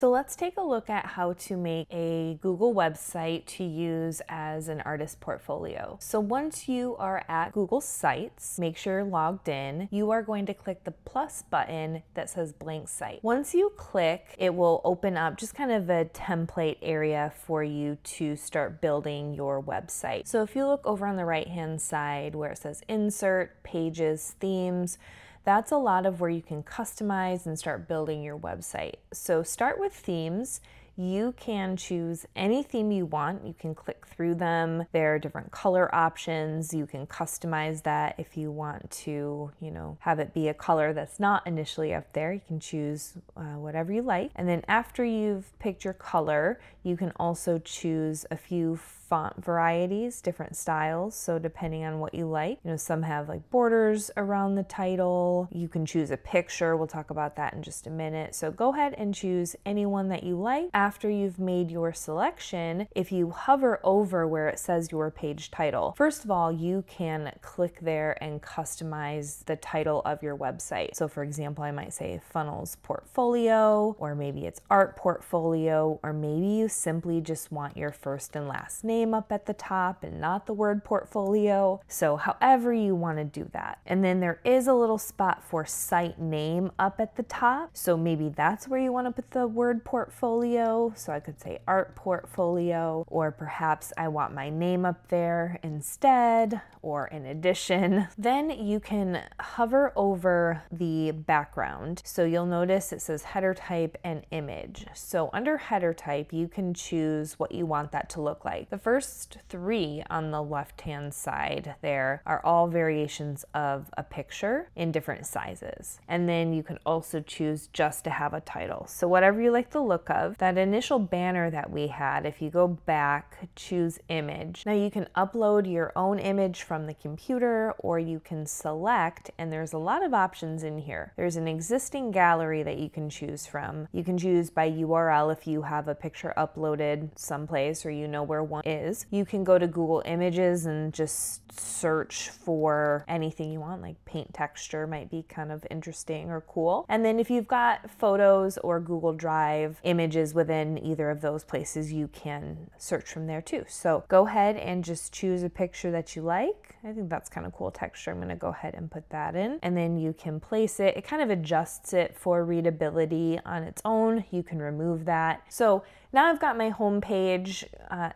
So let's take a look at how to make a Google website to use as an artist portfolio. So once you are at Google Sites, make sure you're logged in. You are going to click the plus button that says blank site. Once you click, it will open up just kind of a template area for you to start building your website. So if you look over on the right-hand side where it says insert, pages, themes, that's a lot of where you can customize and start building your website. So start with themes. You can choose any theme you want. You can click through them. There are different color options. You can customize that if you want to, you know, have it be a color that's not initially up there. You can choose whatever you like. And then after you've picked your color, you can also choose a few font varieties, different styles. So depending on what you like, you know, some have like borders around the title. You can choose a picture. We'll talk about that in just a minute. So go ahead and choose any one that you like. After you've made your selection, if you hover over where it says your page title, first of all, you can click there and customize the title of your website. So for example, I might say Funnels Portfolio, or maybe it's Art Portfolio, or maybe you simply just want your first and last name up at the top and not the word portfolio. So however you want to do that. And then there is a little spot for site name up at the top. So maybe that's where you want to put the word portfolio. So I could say Art Portfolio, or perhaps I want my name up there instead, or in addition. Then you can hover over the background. So you'll notice it says header type and image. So under header type, you can choose what you want that to look like. The first three on the left-hand side there are all variations of a picture in different sizes. And then you can also choose just to have a title. So whatever you like the look of. That initial banner that we had, if you go back, choose image. Now you can upload your own image from the computer, or you can select, and there's a lot of options in here. There's an existing gallery that you can choose from. You can choose by URL if you have a picture uploaded someplace or you know where one is. You can go to Google Images and just search for anything you want, like paint texture might be kind of interesting or cool. And then if you've got photos or Google Drive images within either of those places, you can search from there too. So go ahead and just choose a picture that you like. I think that's kind of cool texture. I'm going to go ahead and put that in. And then you can place it. It kind of adjusts it for readability on its own. You can remove that. So now I've got my home page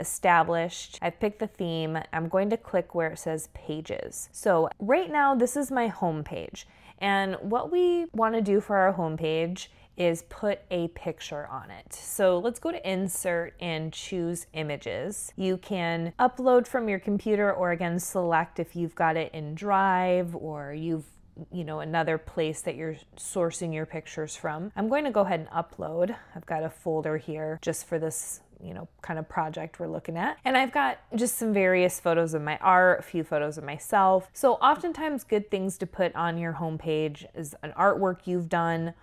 established. I've picked the theme. I'm going to click where it says pages. So right now this is my home page. And what we want to do for our home page is put a picture on it. So let's go to insert and choose images. You can upload from your computer, or again select if you've got it in Drive or you've another place that you're sourcing your pictures from. I'm going to go ahead and upload. I've got a folder here just for this, kind of project we're looking at. And I've got just some various photos of my art, a few photos of myself. So oftentimes good things to put on your homepage is an artwork you've done.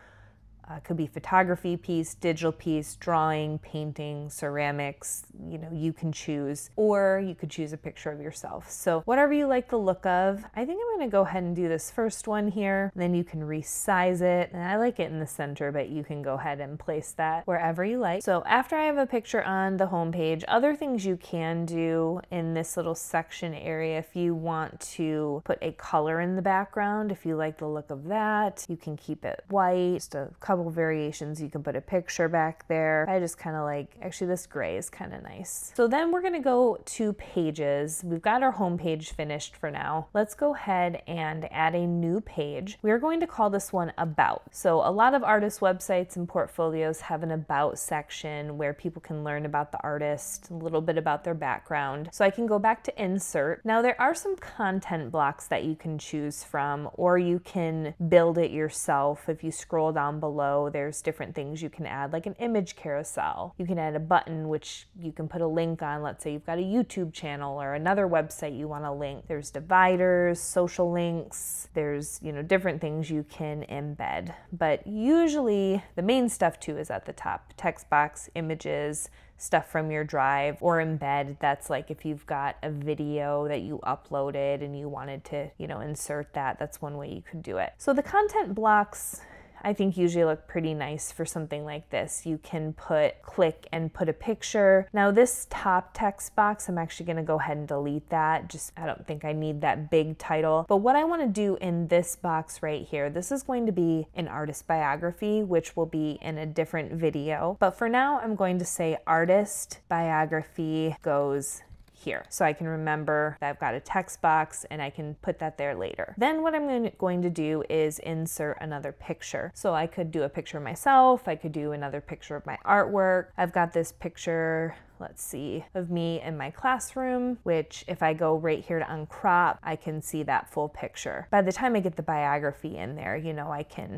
Could be photography piece, digital piece, drawing, painting, ceramics, you can choose, or you could choose a picture of yourself. So whatever you like the look of. I think I'm going to go ahead and do this first one here. Then you can resize it. And I like it in the center, but you can go ahead and place that wherever you like. So after I have a picture on the home page, other things you can do in this little section area, if you want to put a color in the background, if you like the look of that, you can keep it white, just a couple variations. You can put a picture back there. I just kind of like, actually this gray is kind of nice. So then we're going to go to pages. We've got our home page finished for now. Let's go ahead and add a new page. We're going to call this one about. So a lot of artists' websites and portfolios have an about section where people can learn about the artist, a little bit about their background. So I can go back to insert. Now there are some content blocks that you can choose from, or you can build it yourself. If you scroll down below, there's different things you can add, like an image carousel. You can add a button, which you can put a link on. Let's say you've got a YouTube channel or another website you want to link. There's dividers, social links. There's, different things you can embed. But usually the main stuff too is at the top. Text box, images, stuff from your Drive, or embed. That's like if you've got a video that you uploaded and you wanted to, insert that. That's one way you could do it. So the content blocks I think usually look pretty nice for something like this. You can click and put a picture. Now this top text box, I'm actually gonna go ahead and delete that. I don't think I need that big title. But what I wanna do in this box right here, this is going to be an artist biography, which will be in a different video. But for now, I'm going to say artist biography goes here. So I can remember that I've got a text box and I can put that there later. Then what I'm going to do is insert another picture. So I could do a picture of myself. I could do another picture of my artwork. I've got this picture, let's see, of me in my classroom, which if I go right here to uncrop, I can see that full picture. By the time I get the biography in there, you know,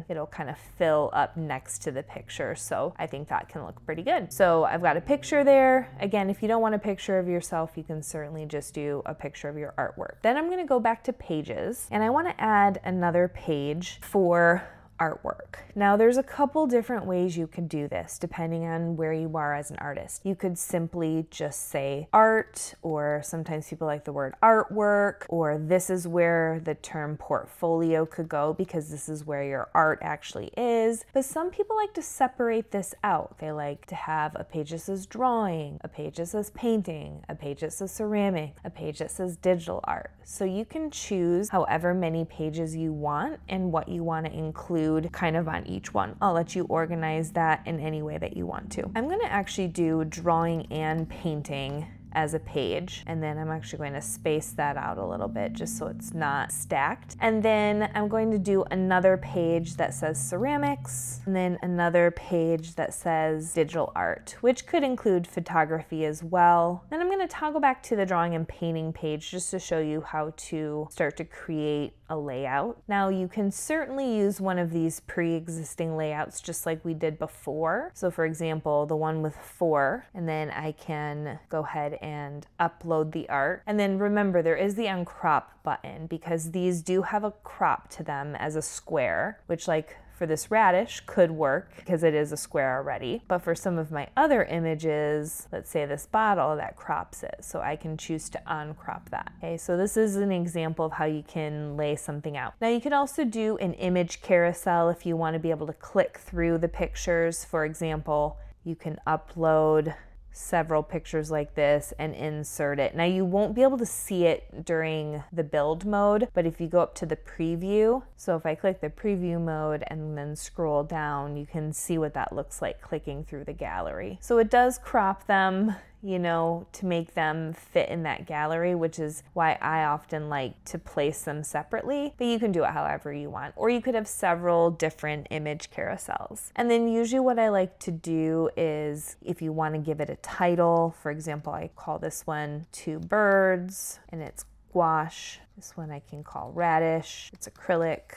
it'll kind of fill up next to the picture. So I think that can look pretty good. So I've got a picture there. Again, if you don't want a picture of yourself, you can certainly just do a picture of your artwork. Then I'm gonna go back to pages and I wanna add another page for artwork. Now there's a couple different ways you can do this depending on where you are as an artist. You could simply just say art, or sometimes people like the word artwork, or this is where the term portfolio could go because this is where your art actually is. But some people like to separate this out. They like to have a page that says drawing, a page that says painting, a page that says ceramic, a page that says digital art. So you can choose however many pages you want and what you want to include kind of on each one. I'll let you organize that in any way that you want to. I'm gonna actually do drawing and painting as a page, and then I'm actually going to space that out a little bit just so it's not stacked. And then I'm going to do another page that says ceramics, and then another page that says digital art, which could include photography as well. Then I'm going to toggle back to the drawing and painting page just to show you how to start to create a layout. Now you can certainly use one of these pre-existing layouts just like we did before. So for example, the one with 4, and then I can go ahead and upload the art. And then remember, there is the uncrop button because these do have a crop to them as a square, which like for this radish could work because it is a square already. But for some of my other images, let's say this bottle, that crops it. So I can choose to uncrop that. Okay, so this is an example of how you can lay something out. Now you can also do an image carousel if you want to be able to click through the pictures. For example, you can upload several pictures like this and insert it. Now you won't be able to see it during the build mode, but if you go up to the preview, so if I click the preview mode and then scroll down, you can see what that looks like clicking through the gallery. So it does crop them, you know, to make them fit in that gallery, which is why I often like to place them separately, but you can do it however you want, or you could have several different image carousels. And then usually what I like to do is if you want to give it a title, for example, I call this one 2 Birds and it's gouache. This one I can call radish. It's acrylic.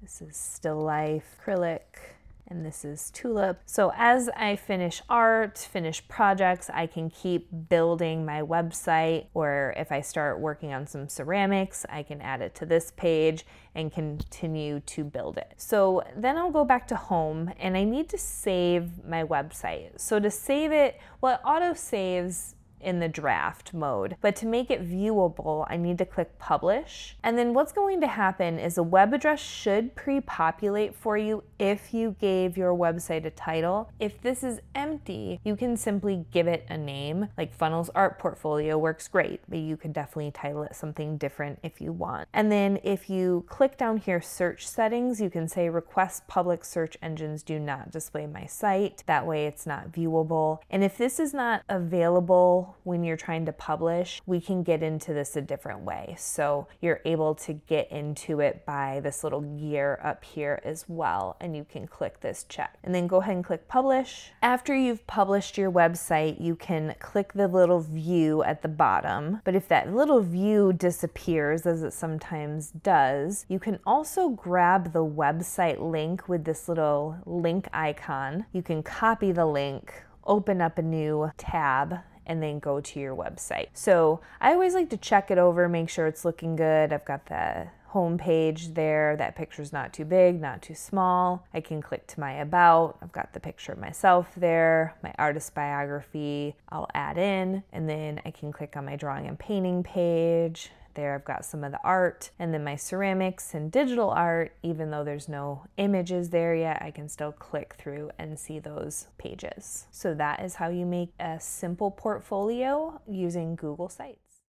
This is still life, acrylic. And this is tulip. So as I finish art, finish projects, I can keep building my website, or if I start working on some ceramics, I can add it to this page and continue to build it. So then I'll go back to home and I need to save my website. So to save it, well, it auto saves in the draft mode, but to make it viewable, I need to click publish. And then what's going to happen is a web address should pre-populate for you if you gave your website a title. If this is empty, you can simply give it a name, like Funnell's Art Portfolio works great, but you could definitely title it something different if you want. And then if you click down here, search settings, you can say request public search engines do not display my site. That way it's not viewable. And if this is not available when you're trying to publish, we can get into this a different way. So you're able to get into it by this little gear up here as well, and you can click this check. And then go ahead and click publish. After you've published your website, you can click the little view at the bottom. But if that little view disappears, as it sometimes does, you can also grab the website link with this little link icon. You can copy the link, open up a new tab, and then go to your website. So I always like to check it over, make sure it's looking good. I've got the home page there. That picture's not too big, not too small. I can click to my about. I've got the picture of myself there, my artist biography I'll add in, and then I can click on my drawing and painting page. There I've got some of the art and then my ceramics and digital art. Even though there's no images there yet, I can still click through and see those pages. So that is how you make a simple portfolio using Google Sites.